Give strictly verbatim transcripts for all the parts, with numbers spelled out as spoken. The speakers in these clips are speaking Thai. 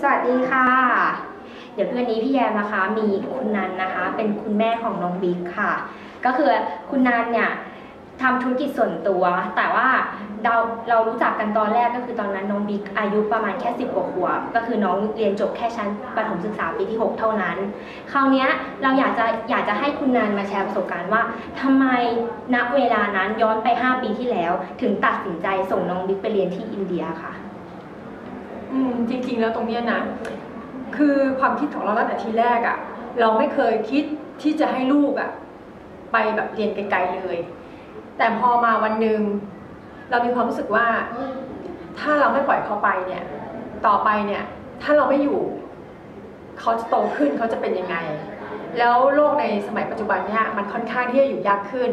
สวัสดีค่ะเดี๋ยววันนี้พี่แยมนะคะมีคุณนันนะคะเป็นคุณแม่ของน้องบิ๊กค่ะก็คือคุณนันเนี่ยทำธุรกิจส่วนตัวแต่ว่าเราเรารู้จักกันตอนแรกก็คือตอนนั้นน้องบิ๊กอายุประมาณแค่สิบกว่าขวบก็คือน้องเรียนจบแค่ชั้นประถมศึกษาปีที่หกเท่านั้นคราวนี้เราอยากจะอยากจะให้คุณนันมาแชร์ประสบการณ์ว่าทำไมณเวลานั้นย้อนไปห้าปีที่แล้วถึงตัดสินใจส่งน้องบิ๊กไปเรียนที่อินเดียค่ะอืมจริงๆแล้วตรงเนี้ยนะคือความคิดของเราตั้งแต่ทีแรกอะเราไม่เคยคิดที่จะให้ลูกอะไปแบบเรียนไกลๆเลยแต่พอมาวันหนึ่งเรามีความรู้สึกว่าถ้าเราไม่ปล่อยเขาไปเนี่ยต่อไปเนี่ยถ้าเราไม่อยู่เขาจะโตขึ้นเขาจะเป็นยังไงแล้วโลกในสมัยปัจจุบันเนี่ยมันค่อนข้างที่จะอยู่ยากขึ้น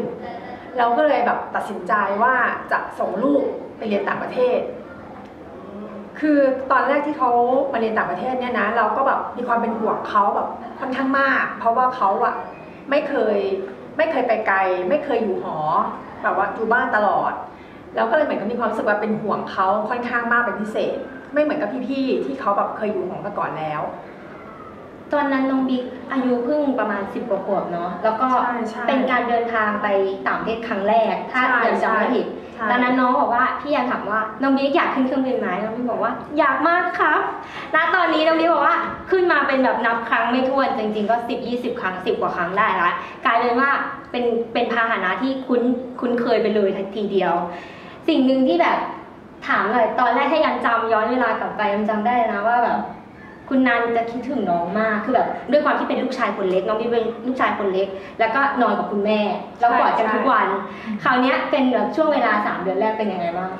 เราก็เลยแบบตัดสินใจว่าจะส่งลูกไปเรียนต่างประเทศคือตอนแรกที่เขามาเรียนต่างประเทศเนี่ยนะเราก็แบบมีความเป็นห่วงเขาแบบค่อนข้างมากเพราะว่าเขาอะไม่เคยไม่เคยไปไกลไม่เคยอยู่หอแบบว่าอยู่บ้านตลอดแล้วก็เลยเหมือนกับมีความรู้สึกว่าเป็นห่วงเขาค่อนข้างมากเป็นพิเศษไม่เหมือนกับพี่ๆที่เขาแบบเคยอยู่หอมาก่อนแล้วตอนนั้นน้องบิ๊กอายุเพิ่งประมาณสิบกว่าขวบเนาะแล้วก็เป็นการเดินทางไปต่างประเทศครั้งแรกถ้าเดินจำไม่ผิดตอนนั้นน้องบอกว่าพี่ยังถามว่าน้องบิ๊กอยากขึ้นเครื่องบินไหมน้องบิ๊กบอกว่าอยากมากครับณตอนนี้น้องบิ๊กบอกว่าขึ้นมาเป็นแบบนับครั้งไม่ถ้วนจริงๆก็สิบยี่สิบครั้งสิบกว่าครั้งได้ละกลายเป็นว่าเป็นเป็นพาหนะที่คุ้นคุ้นเคยไปเลยทันทีเดียวสิ่งหนึ่งที่แบบถามเลยตอนแรกถ้ายังจำย้อนเวลากลับไปยังจำได้นะว่าแบบคุณนันจะคิดถึงน้องมากคือแบบด้วยความที่เป็นลูกชายคนเล็กน้องบิ๊กเป็นลูกชายคนเล็กแล้วก็นอนกับคุณแม่แล้วกอดกันทุกวันคราวนี้เป็นแบบช่วงเวลาสามเดือนแรกเป็นยังไงบ้าง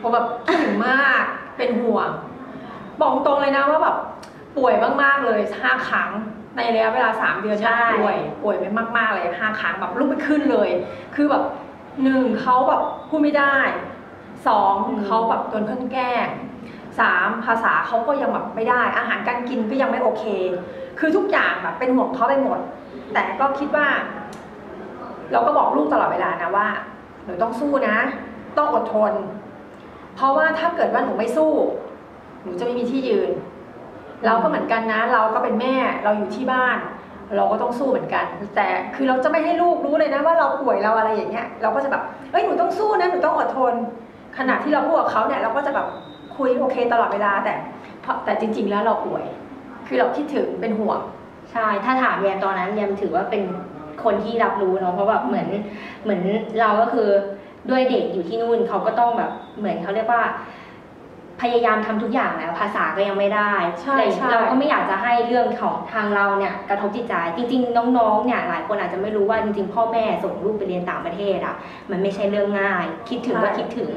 ผมแบบคิดถึงมากเป็นห่วงบอกตรงเลยนะว่าแบบป่วยมากๆเลยห้าครั้งในระยะเวลาสามเดือนป่วยป่วยไปมากๆเลยห้าครั้งแบบลุกไม่ขึ้นเลยคือแบบหนึ่งเขาแบบพูดไม่ได้สองเขาแบบโดนเพิ่งแก้สามภาษาเขาก็ยังแบบไม่ได้อาหารการกินก็ยังไม่โอเคคือทุกอย่างแบบเป็นห่วงเขาไปหมดแต่ก็คิดว่าเราก็บอกลูกตลอดเวลานะว่าหนูต้องสู้นะต้องอดทนเพราะว่าถ้าเกิดว่าหนูไม่สู้หนูจะไม่มีที่ยืนเราก็เหมือนกันนะเราก็เป็นแม่เราอยู่ที่บ้านเราก็ต้องสู้เหมือนกันแต่คือเราจะไม่ให้ลูกรู้เลยนะว่าเราป่วยเราอะไรอย่างเงี้ยเราก็จะแบบเอ้ยหนูต้องสู้นะหนูต้องอดทนขณะที่เราพูดกับเขาเนี่ยเราก็จะแบบคุยโอเคตลอดเวลาแต่แต่จริงๆแล้วเราป่วยคือเราคิดถึงเป็นห่วงใช่ถ้าถามแยมตอนนั้นแยมถือว่าเป็นคนที่รับรู้เนาะเพราะแบบเหมือนเหมือนเราก็คือด้วยเด็กอยู่ที่นู่นเขาก็ต้องแบบเหมือนเขาเรียกว่าพยายามทำทุกอย่างแล้วภาษาก็ยังไม่ได้เราก็ไม่อยากจะให้เรื่องของทางเราเนี่ยกระทบจิตใจจริงๆน้องๆเนี่ยหลายคนอาจจะไม่รู้ว่าจริงๆพ่อแม่ส่งลูกไปเรียนต่างประเทศอ่ะมันไม่ใช่เรื่องง่ายคิดถึงก็คิดถึง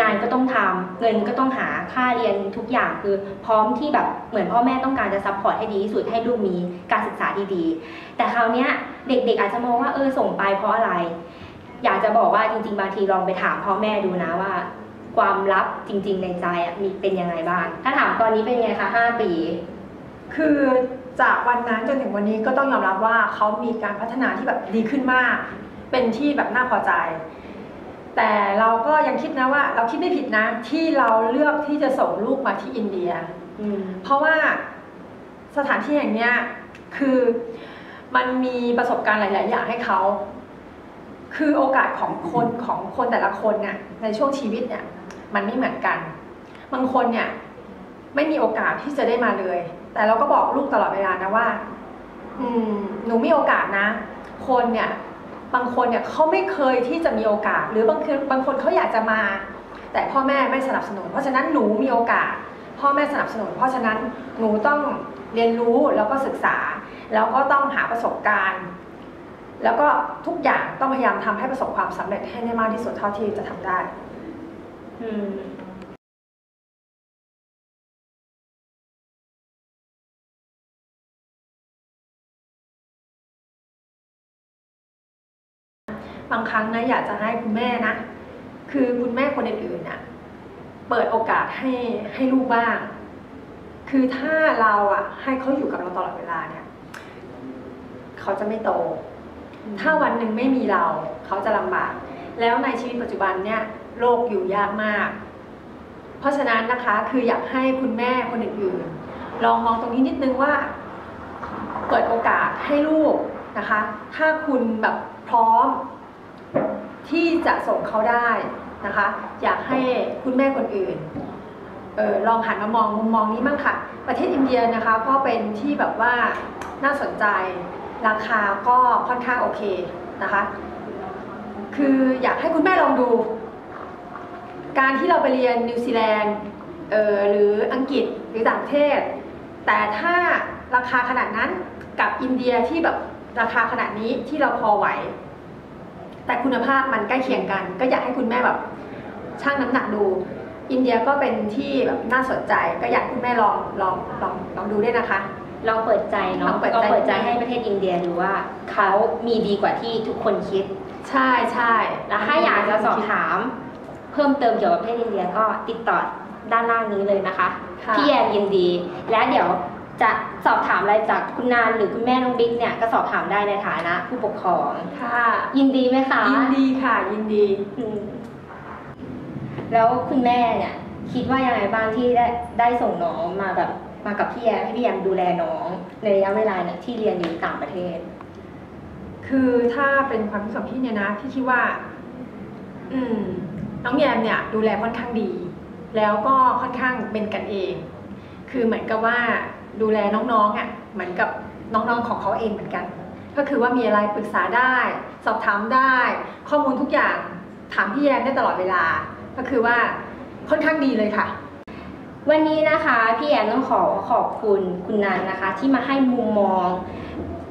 งานก็ต้องทำเงินก็ต้องหาค่าเรียนทุกอย่างคือพร้อมที่แบบเหมือนพ่อแม่ต้องการจะซัพพอร์ตให้ดีที่สุดให้ลูกมีการศึกษาที่ดีแต่คราวเนี้ยเด็กๆอาจจะมองว่าเออส่งไปเพราะอะไรอยากจะบอกว่าจริงๆบางทีลองไปถามพ่อแม่ดูนะว่าความลับจริงๆในใจอ่ะมีเป็นยังไงบ้างถ้าถามตอนนี้เป็นยังไงคะห้าปีคือจากวันนั้นจนถึงวันนี้ก็ต้องยอมรับว่าเขามีการพัฒนาที่แบบดีขึ้นมากเป็นที่แบบน่าพอใจแต่เราก็ยังคิดนะว่าเราคิดไม่ผิดนะที่เราเลือกที่จะส่งลูกมาที่อินเดียเพราะว่าสถานที่อย่างเนี้ยคือมันมีประสบการณ์หลายๆอย่างให้เขาคือโอกาสของคนของคนแต่ละคนเนี่ยในช่วงชีวิตเนี่ยมันไม่เหมือนกันบางคนเนี่ยไม่มีโอกาสที่จะได้มาเลยแต่เราก็บอกลูกตลอดเวลานะว่าอืมหนูมีโอกาสนะคนเนี่ยบางคนเนี่ยเขาไม่เคยที่จะมีโอกาสหรือบางคือบางคนเขาอยากจะมาแต่พ่อแม่ไม่สนับสนุนเพราะฉะนั้นหนูมีโอกาสพ่อแม่สนับสนุนเพราะฉะนั้นหนูต้องเรียนรู้แล้วก็ศึกษาแล้วก็ต้องหาประสบการณ์แล้วก็ทุกอย่างต้องพยายามทำให้ประสบความสำเร็จให้ได้มากที่สุดเท่าที่จะทำได้อืมบางครั้งนะอยากจะให้คุณแม่นะคือคุณแม่คนอื่นๆน่ะเปิดโอกาสให้ให้ลูกบ้างคือถ้าเราอ่ะให้เขาอยู่กับเราตลอดเวลาเนี่ยเขาจะไม่โตถ้าวันหนึ่งไม่มีเราเขาจะลำบากแล้วในชีวิตปัจจุบันเนี่ยโลกอยู่ยากมากเพราะฉะนั้นนะคะคืออยากให้คุณแม่คนอื่น ลองมองตรงนี้นิดนึงว่าเปิดโอกาสให้ลูกนะคะถ้าคุณแบบพร้อมที่จะส่งเขาได้นะคะอยากให้คุณแม่คนอื่นเออลองหันมามองมุมมองนี้บ้างค่ะประเทศอินเดียนะคะก็เป็นที่แบบว่าน่าสนใจราคาก็ค่อนข้างโอเคนะคะคืออยากให้คุณแม่ลองดูการที่เราไปเรียนนิวซีแลนด์เออหรืออังกฤษหรือต่างประเทศแต่ถ้าราคาขนาดนั้นกับอินเดียที่แบบราคาขนาดนี้ที่เราพอไหวแต่คุณภาพมันใกล้เคียงกันก็อยากให้คุณแม่แบบชั่งน้ำหนักดูอินเดียก็เป็นที่แบบน่าสนใจก็อยากคุณแม่ลองลองลองลองดูด้วยนะคะลองเปิดใจเนาะก็เปิดใจให้ประเทศอินเดียดูว่าเขามีดีกว่าที่ทุกคนคิดใช่ใช่แล้วถ้าอยากจะสอบถามเพิ่มเติมเกี่ยวกับประเทศอินเดียก็ติดต่อด้านล่างนี้เลยนะคะพี่แอนยินดีและเดี๋ยวจะสอบถามอะไรจากคุณนานหรือคุณแม่น้องบิ๊กเนี่ยก็สอบถามได้ในฐานะผู้ปกครองค่ะยินดีไหมคะยินดีค่ะยินดีแล้วคุณแม่เนี่ยคิดว่ายังไงบ้างที่ได้ได้ส่งน้องมาแบบมากับพี่แอมให้พี่แอมดูแลน้องในระยะเวลาเนี่ยที่เรียนอยู่ต่างประเทศคือถ้าเป็นความคิดของพี่เนี่ยนะที่คิดว่าอืมน้องแอมเนี่ยดูแลค่อนข้างดีแล้วก็ค่อนข้างเป็นกันเองคือเหมือนกับว่าดูแลน้องๆอ่ะเหมือนกับน้องๆของเขาเองเหมือนกันก็คือว่ามีอะไรปรึกษาได้สอบถามได้ข้อมูลทุกอย่างถามพี่แอมได้ตลอดเวลาก็คือว่าค่อนข้างดีเลยค่ะวันนี้นะคะพี่แอนต้องขอขอบคุณคุณนันนะคะที่มาให้มุมมอง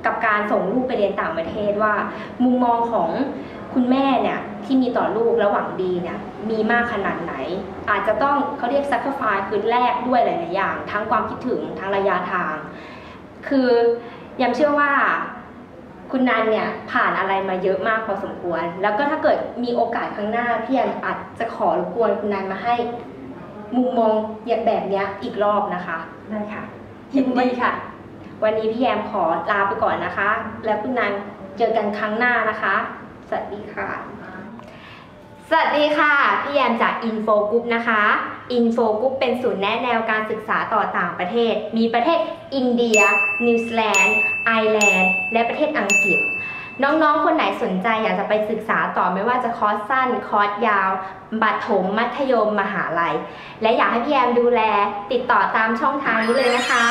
กับการส่งลูกไปเรียนต่างประเทศว่ามุมมองของคุณแม่เนี่ยที่มีต่อลูกและหวังดีเนี่ยมีมากขนาดไหนอาจจะต้องเขาเรียกซักฟายคือแลกด้วยหลายๆอย่างทั้งความคิดถึงทั้งระยะทางคือยังเชื่อว่าคุณนันเนี่ยผ่านอะไรมาเยอะมากพอสมควรแล้วก็ถ้าเกิดมีโอกาสข้างหน้าพี่แอนอาจจะขอรบกวนคุณนันมาให้มุมมองแบบนี้อีกรอบนะคะได้ค่ะยินดีค่ะวันนี้พี่แยมขอลาไปก่อนนะคะแล้วคุณนันเจอกันครั้งหน้านะคะสวัสดีค่ะสวัสดีค่ะพี่แยมจาก Info Group นะคะ Info Group เป็นศูนย์แนะแนวการศึกษาต่อต่างประเทศมีประเทศอินเดียนิวซีแลนด์ไอร์แลนด์และประเทศอังกฤษน้องๆคนไหนสนใจอยากจะไปศึกษาต่อไม่ว่าจะคอร์สสั้นคอร์สยาวประถมมัธยมมหาลัยและอยากให้พี่แอมดูแลติดต่อตามช่องทางนี้เลยนะคะ